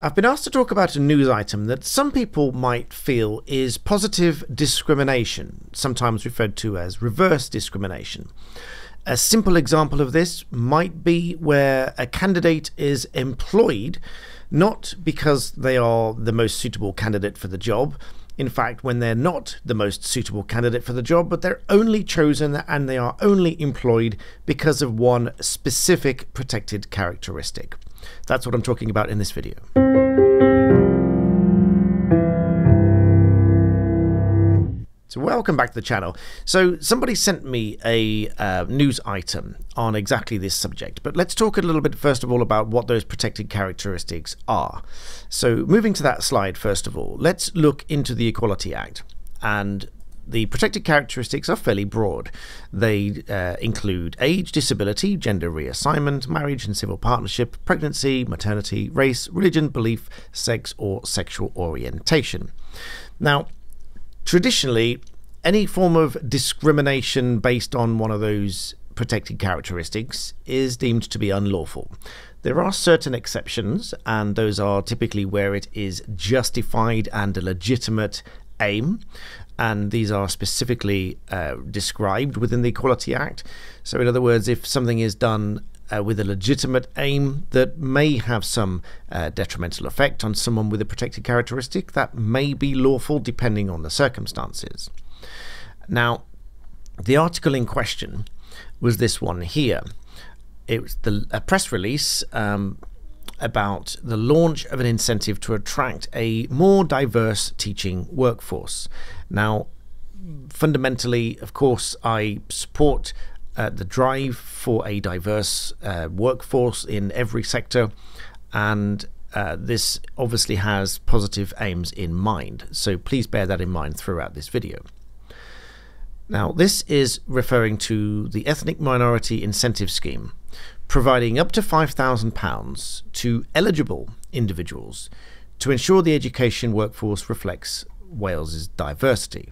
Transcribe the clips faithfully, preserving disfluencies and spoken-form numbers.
I've been asked to talk about a news item that some people might feel is positive discrimination, sometimes referred to as reverse discrimination. A simple example of this might be where a candidate is employed not because they are the most suitable candidate for the job, in fact when they're not the most suitable candidate for the job, but they're only chosen and they are only employed because of one specific protected characteristic. That's what I'm talking about in this video. So welcome back to the channel. So somebody sent me a uh, news item on exactly this subject, but let's talk a little bit first of all about what those protected characteristics are. So moving to that slide first of all, let's look into the Equality Act. And the protected characteristics are fairly broad. They uh, include age, disability, gender reassignment, marriage and civil partnership, pregnancy, maternity, race, religion, belief, sex or sexual orientation. Now, traditionally, any form of discrimination based on one of those protected characteristics is deemed to be unlawful. There are certain exceptions, and those are typically where it is justified and a legitimate aim, and these are specifically uh, described within the Equality Act. So in other words, if something is done uh, with a legitimate aim that may have some uh, detrimental effect on someone with a protected characteristic, that may be lawful depending on the circumstances. Now, the article in question was this one here. It was the, a press release um, about the launch of an incentive to attract a more diverse teaching workforce. Now, fundamentally, of course, I support uh, the drive for a diverse uh, workforce in every sector, and uh, this obviously has positive aims in mind, so please bear that in mind throughout this video. Now, this is referring to the Ethnic Minority Incentive Scheme, providing up to five thousand pounds to eligible individuals to ensure the education workforce reflects Wales's diversity.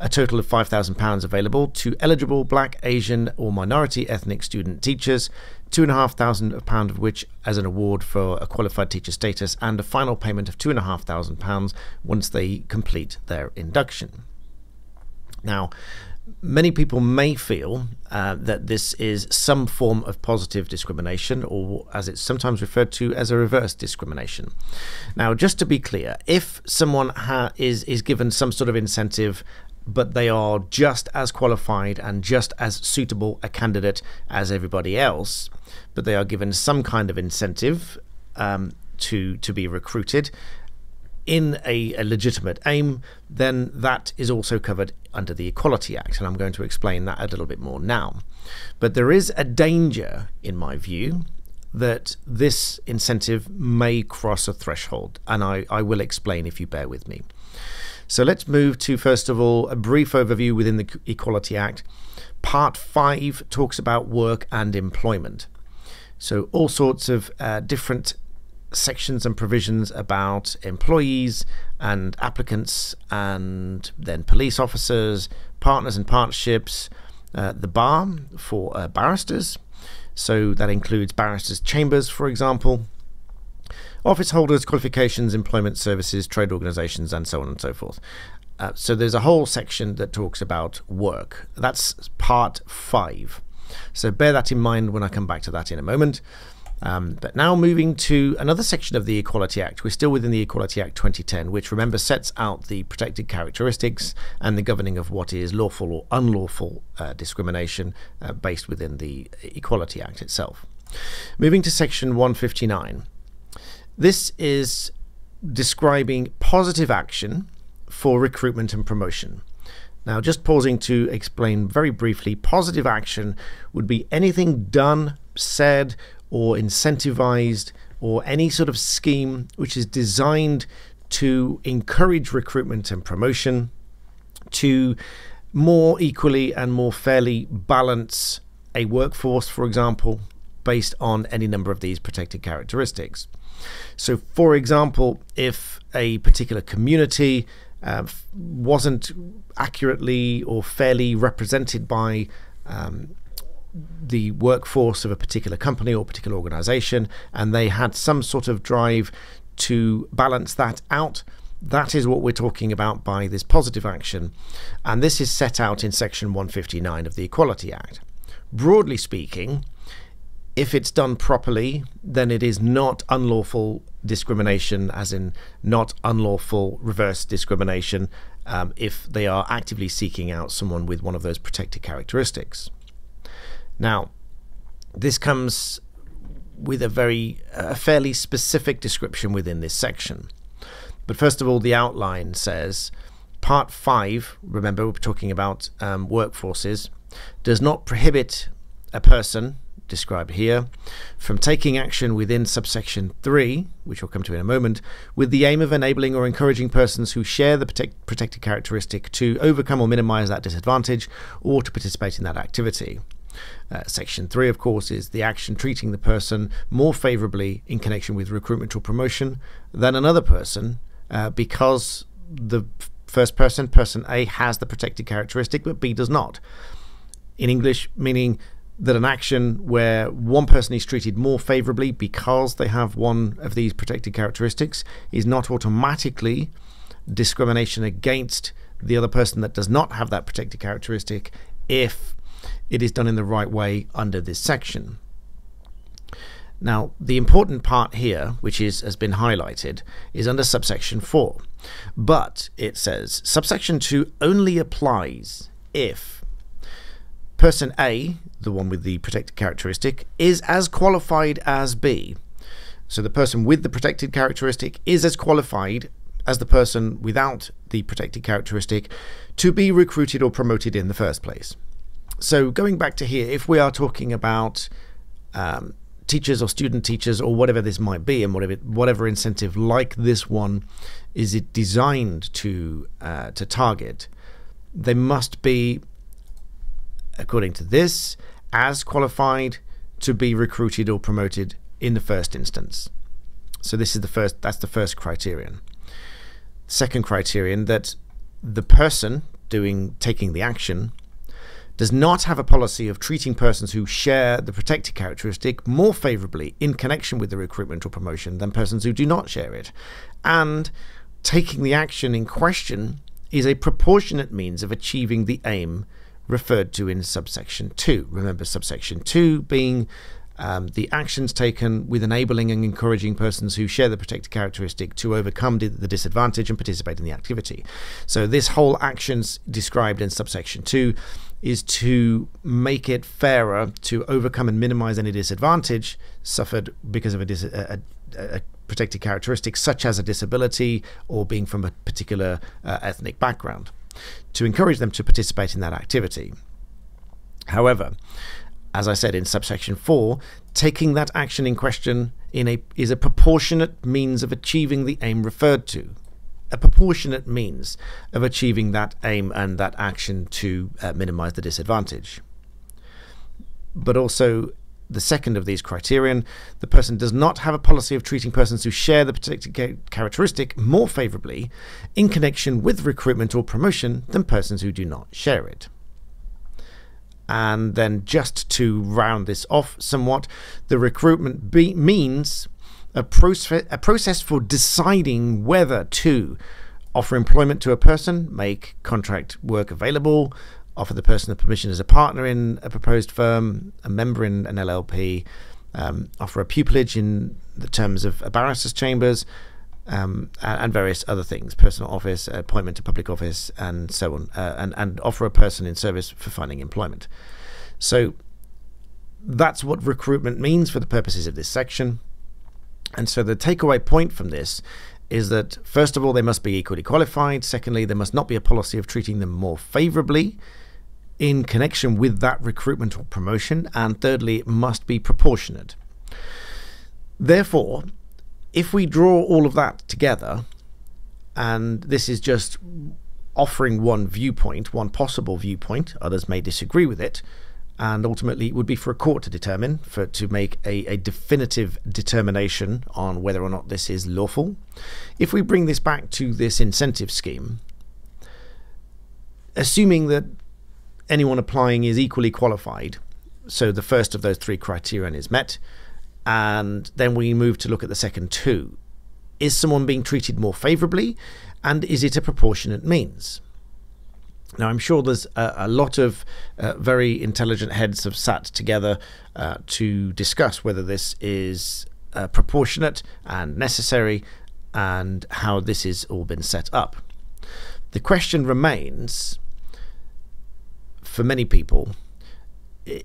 A total of five thousand pounds available to eligible Black, Asian or minority ethnic student teachers, two thousand five hundred pounds of which as an award for a qualified teacher status, and a final payment of two thousand five hundred pounds once they complete their induction. Now, many people may feel uh, that this is some form of positive discrimination, or as it's sometimes referred to as a reverse discrimination. Now, just to be clear, if someone ha is, is given some sort of incentive, but they are just as qualified and just as suitable a candidate as everybody else, but they are given some kind of incentive um, to, to be recruited, in a, a legitimate aim, then that is also covered under the Equality Act, and I'm going to explain that a little bit more now. But there is a danger, in my view, that this incentive may cross a threshold, and I, I will explain if you bear with me. So let's move to, first of all, a brief overview within the Equality Act. Part five talks about work and employment. So all sorts of uh, different sections and provisions about employees and applicants, and then police officers, partners and partnerships, uh, the bar for uh, barristers, so that includes barristers' chambers, for example, office holders, qualifications, employment services, trade organisations, and so on and so forth. Uh, so there's a whole section that talks about work. That's part five. So bear that in mind when I come back to that in a moment. Um, but now moving to another section of the Equality Act. We're still within the Equality Act twenty ten, which, remember, sets out the protected characteristics and the governing of what is lawful or unlawful uh, discrimination uh, based within the Equality Act itself. Moving to Section one fifty-nine. This is describing positive action for recruitment and promotion. Now, just pausing to explain very briefly, positive action would be anything done, said, or incentivized, or any sort of scheme which is designed to encourage recruitment and promotion, to more equally and more fairly balance a workforce, for example, based on any number of these protected characteristics. So, for example, if a particular community uh, wasn't accurately or fairly represented by um, the workforce of a particular company or particular organization, and they had some sort of drive to balance that out. That is what we're talking about by this positive action, and this is set out in Section one fifty-nine of the Equality Act. Broadly speaking, if it's done properly, then it is not unlawful discrimination, as in not unlawful reverse discrimination, um, if they are actively seeking out someone with one of those protected characteristics. Now, this comes with a very a fairly specific description within this section. But first of all, the outline says, Part five, remember we're talking about um, workforces, does not prohibit a person, described here, from taking action within subsection three, which we'll come to in a moment, with the aim of enabling or encouraging persons who share the protect, protected characteristic to overcome or minimize that disadvantage or to participate in that activity. Uh, section three, of course, is the action treating the person more favorably in connection with recruitment or promotion than another person uh, because the first person, person A, has the protected characteristic but B does not. In English, meaning that an action where one person is treated more favorably because they have one of these protected characteristics is not automatically discrimination against the other person that does not have that protected characteristic if it is done in the right way under this section. Now, the important part here, which is has been highlighted, is under subsection four. But it says subsection two only applies if person A, the one with the protected characteristic, is as qualified as B. So the person with the protected characteristic is as qualified as the person without the protected characteristic to be recruited or promoted in the first place. So going back to here, if we are talking about um, teachers or student teachers or whatever this might be, and whatever whatever incentive like this one is it designed to uh, to target, they must be, according to this, as qualified to be recruited or promoted in the first instance. So this is the first, that's the first criterion. Second criterion, that the person doing taking the action does not have a policy of treating persons who share the protected characteristic more favorably in connection with the recruitment or promotion than persons who do not share it. And taking the action in question is a proportionate means of achieving the aim referred to in subsection two. Remember subsection two being um, the actions taken with enabling and encouraging persons who share the protected characteristic to overcome the disadvantage and participate in the activity. So this whole actions described in subsection two is to make it fairer to overcome and minimize any disadvantage suffered because of a, dis a, a, a protected characteristic such as a disability or being from a particular uh, ethnic background, to encourage them to participate in that activity. However, as I said in subsection four, taking that action in question in a, is a proportionate means of achieving the aim referred to. A proportionate means of achieving that aim and that action to uh, minimize the disadvantage. But also, the second of these criterion, the person does not have a policy of treating persons who share the protected characteristic more favorably in connection with recruitment or promotion than persons who do not share it. And then just to round this off somewhat, the recruitment be means a, proce a process for deciding whether to offer employment to a person, make contract work available, offer the person the permission as a partner in a proposed firm, a member in an L L P, um, offer a pupillage in the terms of a barrister's chambers, um, and various other things, personal office, appointment to public office, and so on, uh, and, and offer a person in service for finding employment. So that's what recruitment means for the purposes of this section. And so the takeaway point from this is that, first of all, they must be equally qualified. Secondly, there must not be a policy of treating them more favorably in connection with that recruitment or promotion, and thirdly, it must be proportionate. Therefore, if we draw all of that together, and this is just offering one viewpoint, one possible viewpoint, others may disagree with it, and ultimately it would be for a court to determine, for to make a, a definitive determination on whether or not this is lawful. If we bring this back to this incentive scheme, assuming that anyone applying is equally qualified so the first of those three criterion is met, and then we move to look at the second two. Is someone being treated more favorably, and is it a proportionate means? Now, I'm sure there's a, a lot of uh, very intelligent heads have sat together uh, to discuss whether this is uh, proportionate and necessary and how this has all been set up. The question remains for many people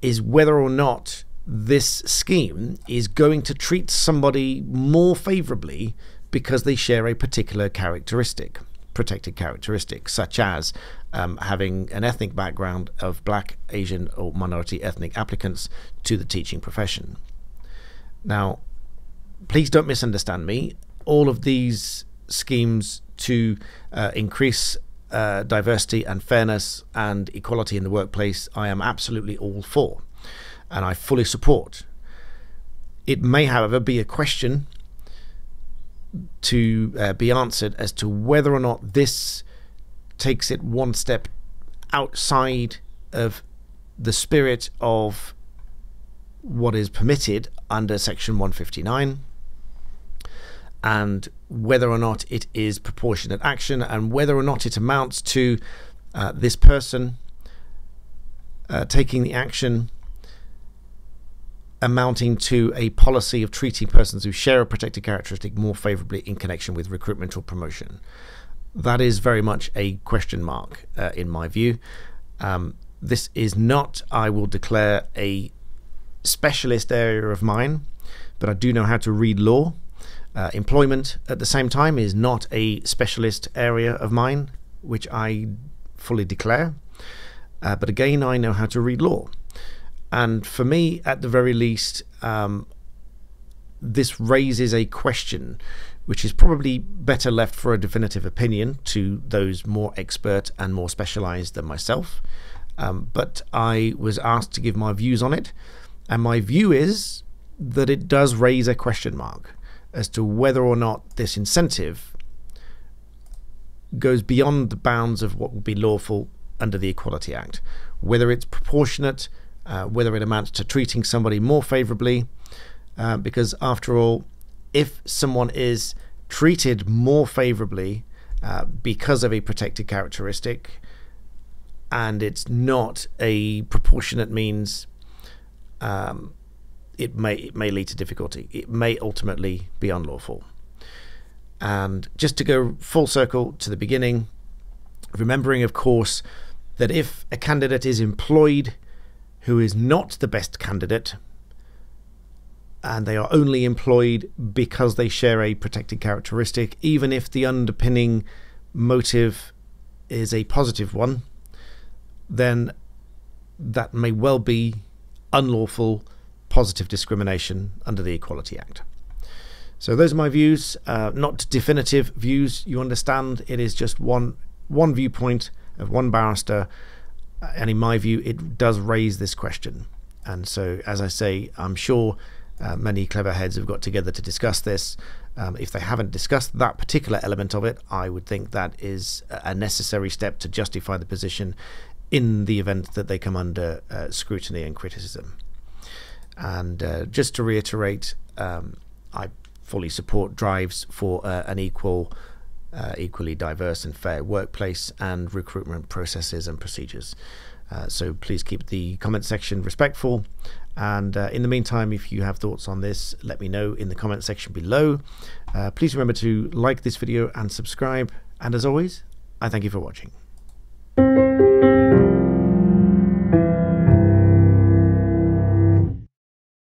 is whether or not this scheme is going to treat somebody more favorably because they share a particular characteristic, protected characteristic, such as um, having an ethnic background of black, Asian, or minority ethnic applicants to the teaching profession. Now, please don't misunderstand me. All of these schemes to uh, increase uh, diversity and fairness and equality in the workplace, I am absolutely all for, and I fully support. It may, however, be a question to uh, be answered as to whether or not this takes it one step outside of the spirit of what is permitted under Section one fifty-nine, and whether or not it is proportionate action, and whether or not it amounts to uh, this person uh, taking the action amounting to a policy of treating persons who share a protected characteristic more favorably in connection with recruitment or promotion. That is very much a question mark uh, in my view. Um, this is not, I will declare, a specialist area of mine, but I do know how to read law. Uh, employment at the same time is not a specialist area of mine, which I fully declare. Uh, but again, I know how to read law. And for me, at the very least, um, this raises a question which is probably better left for a definitive opinion to those more expert and more specialized than myself. Um, but I was asked to give my views on it, and my view is that it does raise a question mark as to whether or not this incentive goes beyond the bounds of what would be lawful under the Equality Act, whether it's proportionate, Uh, whether it amounts to treating somebody more favorably, uh, because after all, if someone is treated more favorably uh, because of a protected characteristic, and it's not a proportionate means, um, it may it may lead to difficulty. It may ultimately be unlawful. And just to go full circle to the beginning, remembering, of course, that if a candidate is employed who is not the best candidate, and they are only employed because they share a protected characteristic, even if the underpinning motive is a positive one, then that may well be unlawful positive discrimination under the Equality Act. So those are my views, uh, not definitive views, you understand. It is just one, one viewpoint of one barrister, and in my view, it does raise this question. And so, as I say, I'm sure uh, many clever heads have got together to discuss this. Um, if they haven't discussed that particular element of it, I would think that is a necessary step to justify the position in the event that they come under uh, scrutiny and criticism. And uh, just to reiterate, um, I fully support drives for uh, an equal Uh, equally diverse and fair workplace and recruitment processes and procedures. Uh, so please keep the comment section respectful, and uh, in the meantime, if you have thoughts on this, let me know in the comment section below. Uh, please remember to like this video and subscribe, and as always, I thank you for watching.